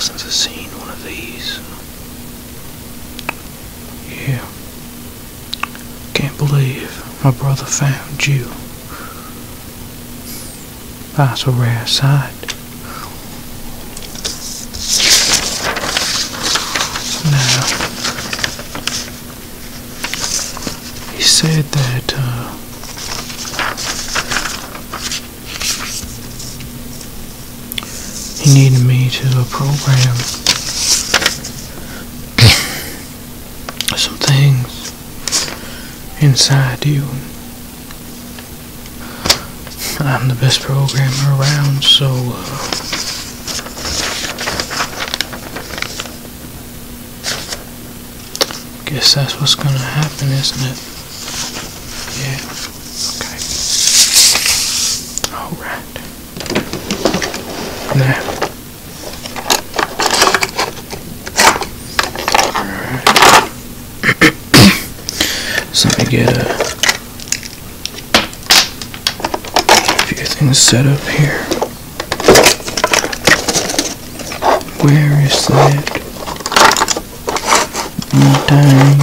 since I've seen one of these. Yeah. Can't believe my brother found you. That's a rare sight. Now, he said that, he needed me to program some things inside you. I'm the best programmer around, so guess that's what's gonna happen, isn't it? Yeah. Okay. Alright. Now. Alright. So let me get a few things set up here. Where is that? Time.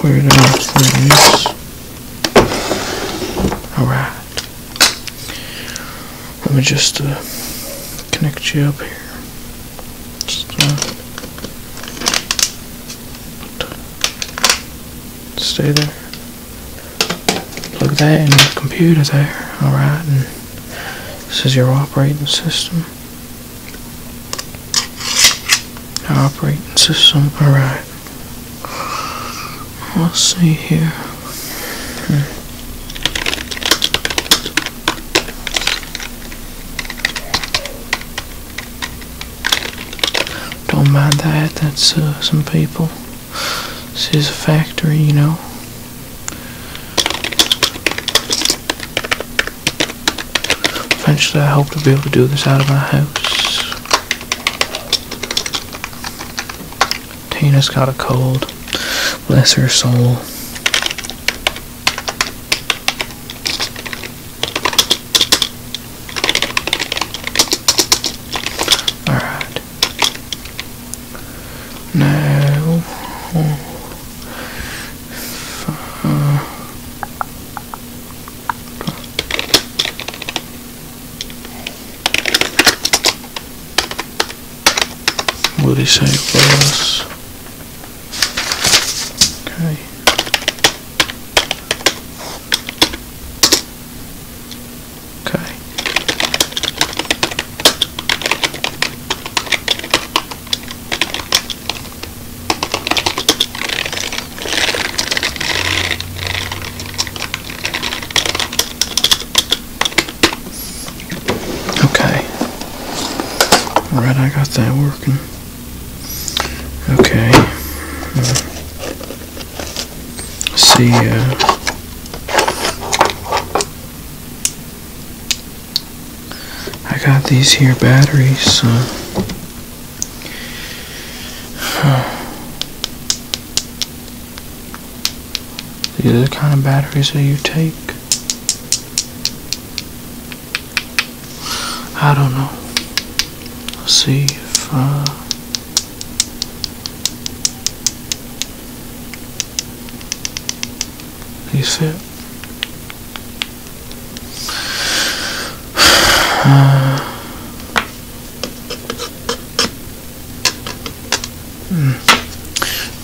Where are those things? Alright. Let me just connect you up here. Just stay there. Plug that in the computer there. Alright. And this is your operating system. Operating system, alright. Let's see here. Don't mind that, that's some people. This is a factory, you know. Eventually I hope to be able to do this out of my house. Tina's got a cold. Bless her soul. Alright. Now... what did he say for us? Okay. Okay. Okay. Alright, I got that working. Okay, see, I got these here batteries, these are the kind of batteries that you take, I don't know, let's see if, fit.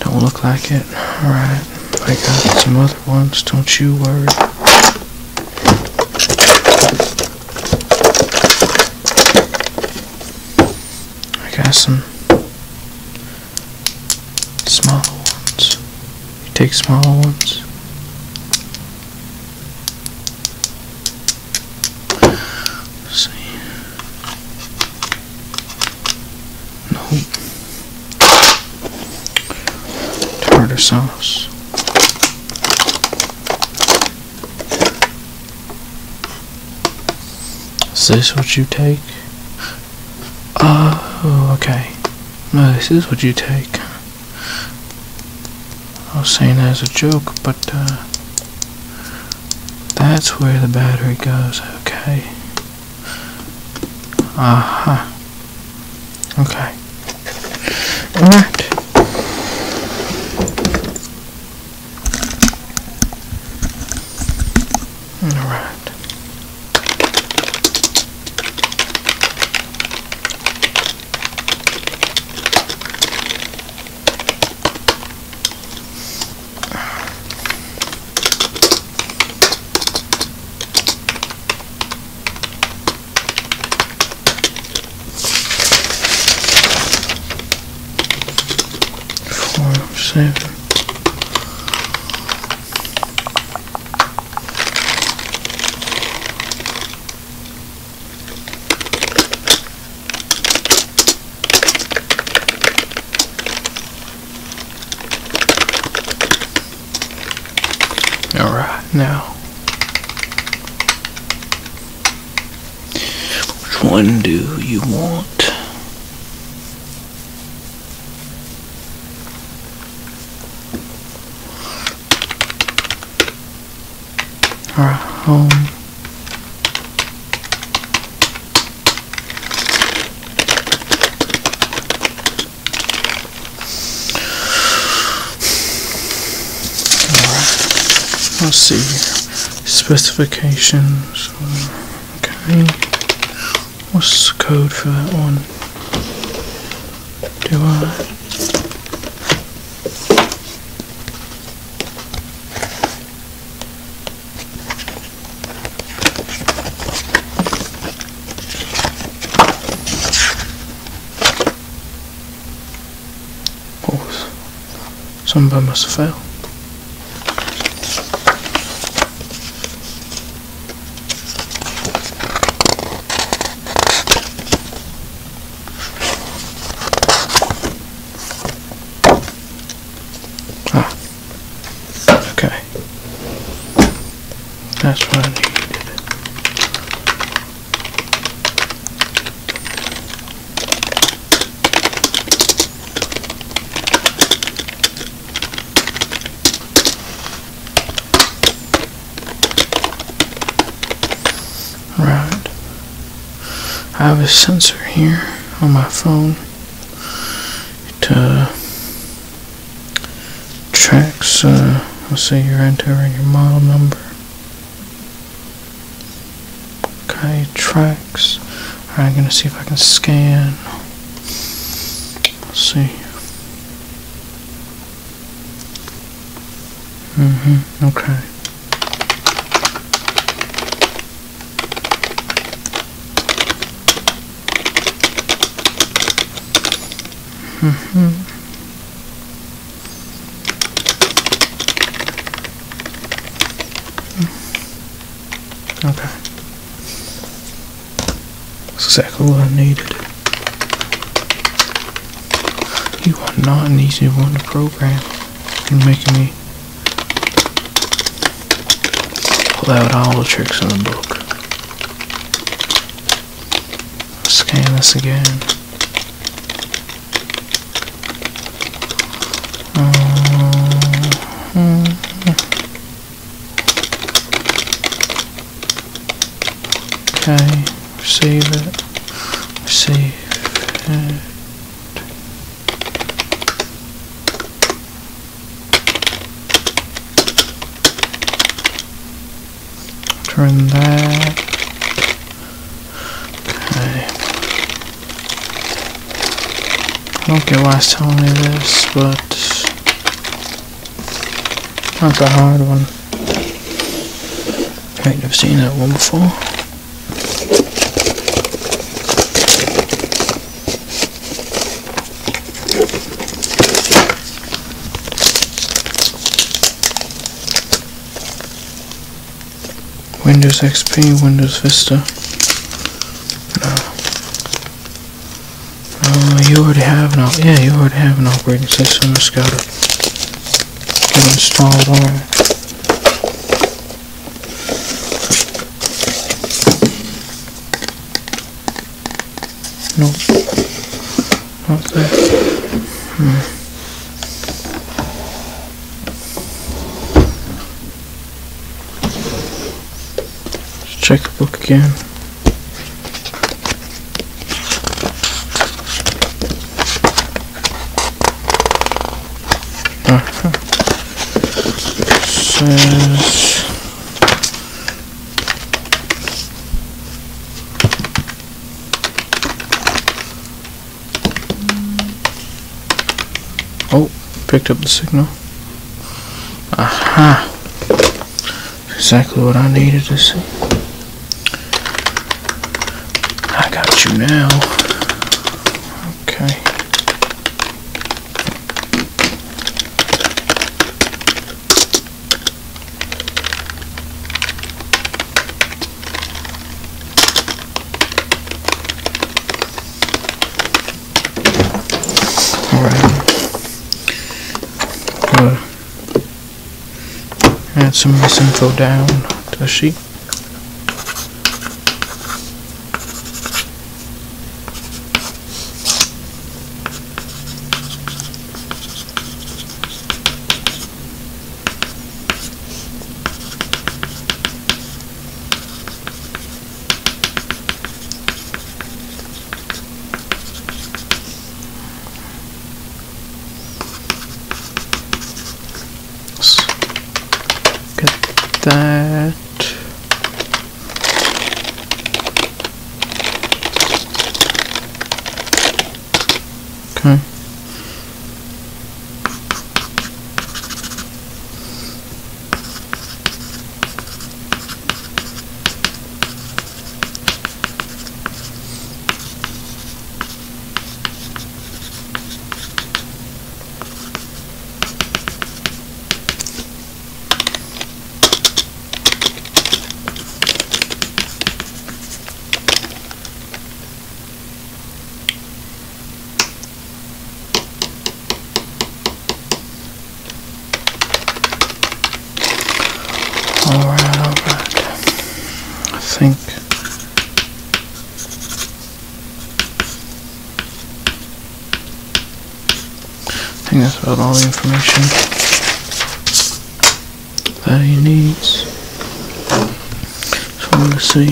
Don't look like it. Alright, I got some other ones, don't you worry. I got some smaller ones. You take smaller ones. Sauce. Is this what you take? Oh, okay. No, this is what you take. I was saying that as a joke, but That's where the battery goes, okay. Okay. Alright. Alright, now which one do you want? Home. Alright, let's see here. Specifications. Okay. What's the code for that one? Do I? Somebody must have failed. Ah. Okay. That's what I I have a sensor here on my phone. It tracks, let's see, you're entering your model number. Okay, tracks. Alright, I'm gonna see if I can scan. Let's see. Okay. Okay. That's exactly what I needed. You are not an easy one to program. You're making me pull out all the tricks in the book. Scan this again. Okay, receive it, receive it. Turn that. Okay. I don't get why it's telling me this, but not the hard one. I think I've seen that one before. Windows XP, Windows Vista. No, you already have an operating system. Just gotta get it installed on it. Nope. Not there. check the book again. It says oh, picked up the signal. Aha! Exactly what I needed to see. I got you now. Okay. Add some of this info down to the sheet. That okay. I think that's about all the information that he needs. So I'm gonna see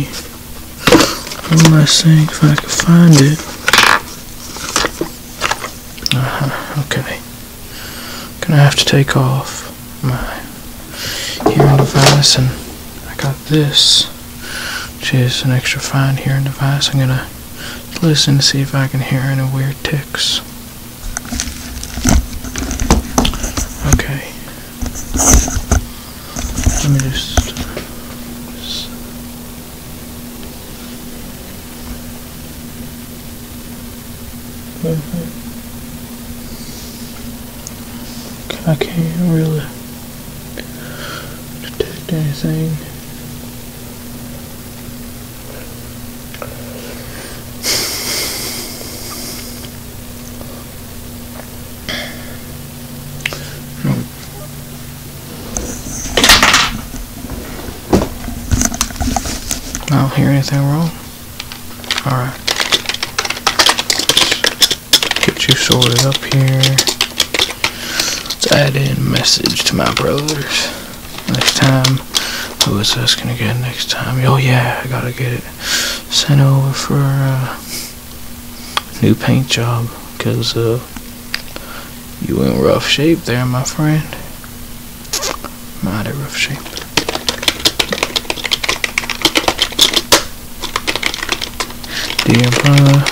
one last thing if I can find it. Okay. Gonna have to take off my hearing device, and I got this, which is an extra fine hearing device. I'm gonna listen to see if I can hear any weird ticks. Okay. Let me just I can't really detect anything. I don't hear anything wrong. Alright. Get you sorted up here. Let's add in message to my brothers. Next time. Who is this gonna get next time? Oh yeah, I gotta get it sent over for a new paint job. Cause you in rough shape there, my friend. Mighty rough shape. Dear brother,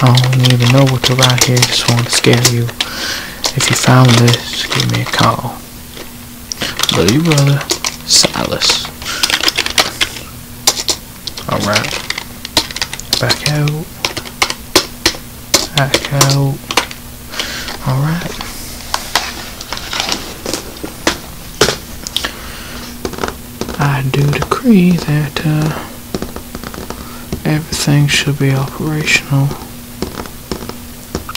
I don't even know what to write here, just want to scare you. If you found this, give me a call. Love you, brother, Silas. Alright. Back out. Back out. Alright. I do decree that everything should be operational.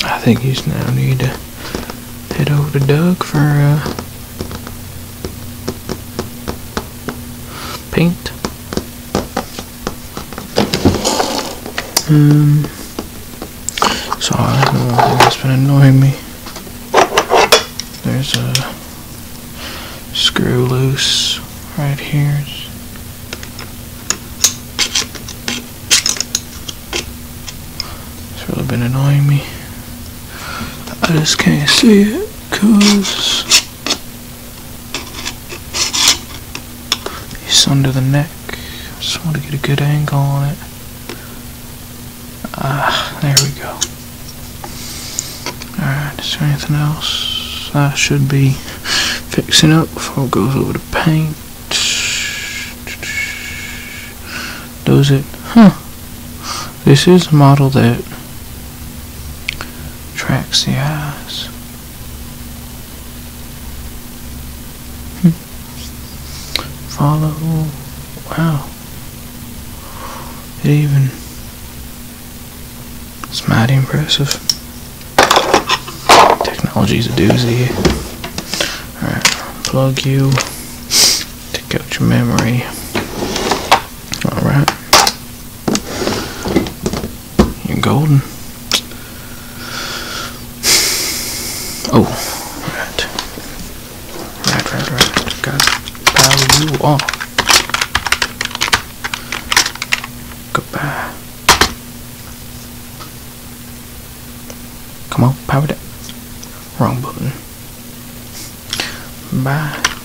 I think you now need to head over to Doug for paint. Sorry, that's the one thing that's been annoying me. there's a screw loose right here. It's really been annoying me. I just can't see it because it's under the neck. I just want to get a good angle on it. Ah, there we go. Alright, is there anything else I should be fixing up before it goes over to paint? Does it? Huh. This is a model that tracks the eyes. Follow. Wow. It even. It's mighty impressive. Technology's a doozy. Alright, plug you. Take out your memory. Alright. You're golden. Oh, right. Gotta power you off. Goodbye. Come on, power that. Wrong button. Bye.